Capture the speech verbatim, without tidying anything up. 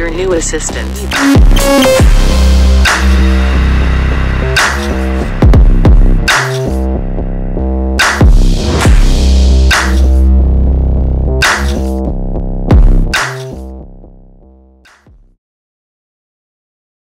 your new assistant.